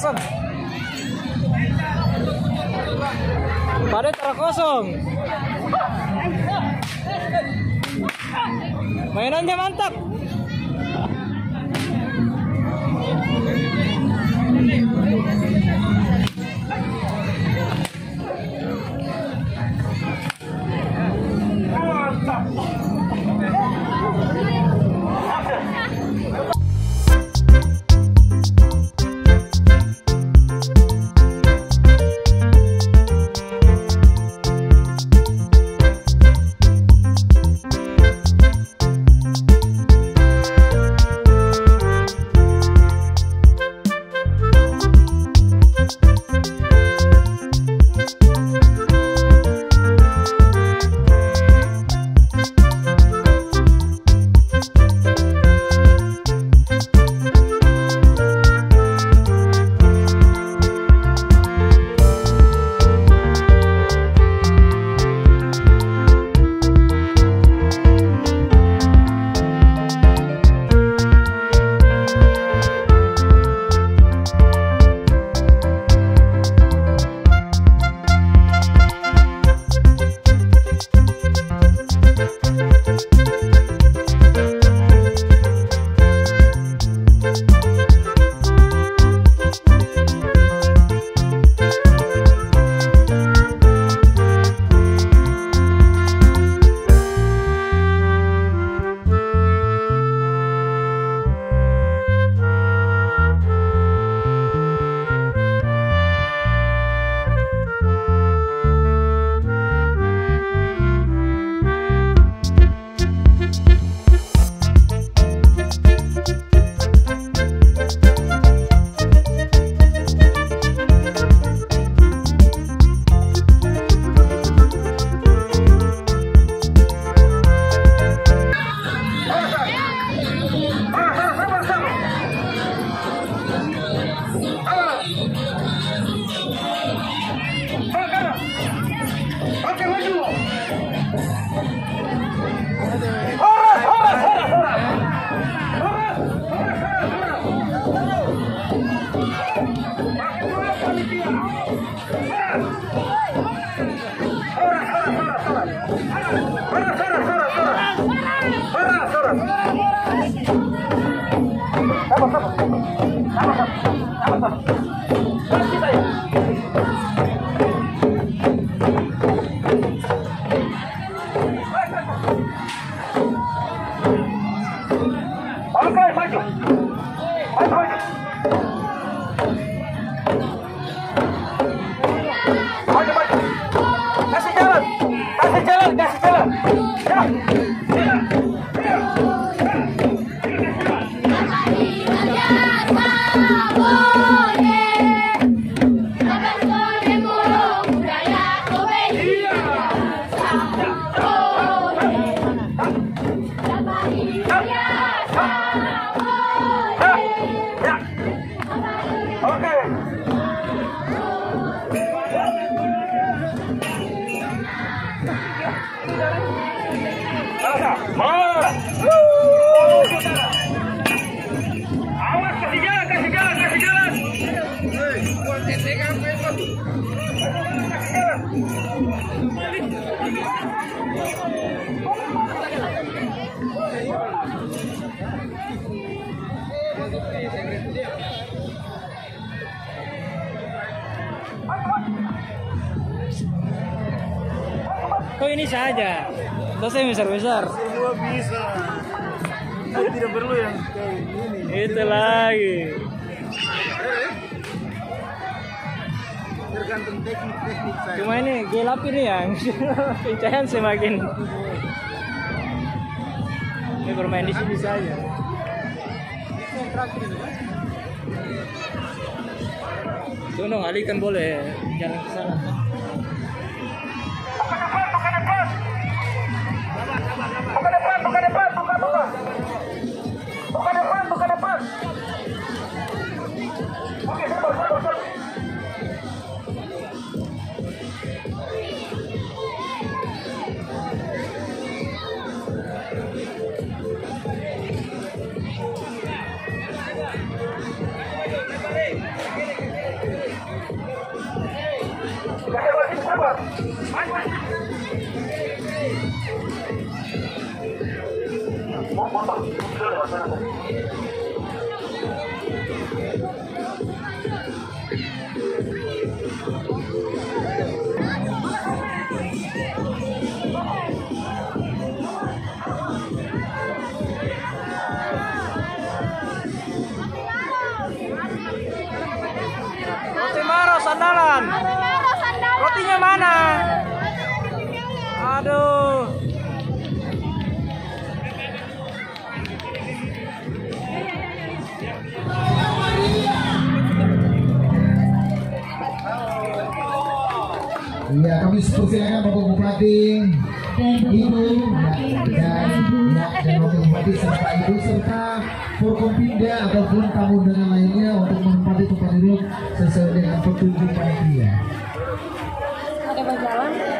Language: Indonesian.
Hasan. Parit arah kosong. Mainannya mantap. Kok ini saja? Saya besar-besar. Semua bisa. Tapi tidak perlu yang kayak ini. Itu lagi. Tergantung teknik-teknik saya. Cuma ini gelap ini yang pencahayaan semakin. Ini bermain di sini saja. Tolong alihkan boleh. Jangan ke sana. Get it, get it. Sandalan. Rotinya mana? Aduh. Ya, kami persilakan Bapak Bupati, Ibu, dan Bapak Bupati serta Ibu serta Forkompinda ataupun tamu undangan lainnya untuk menempati tempat duduk sesuai dengan petunjuk panitia. Ada berjalan.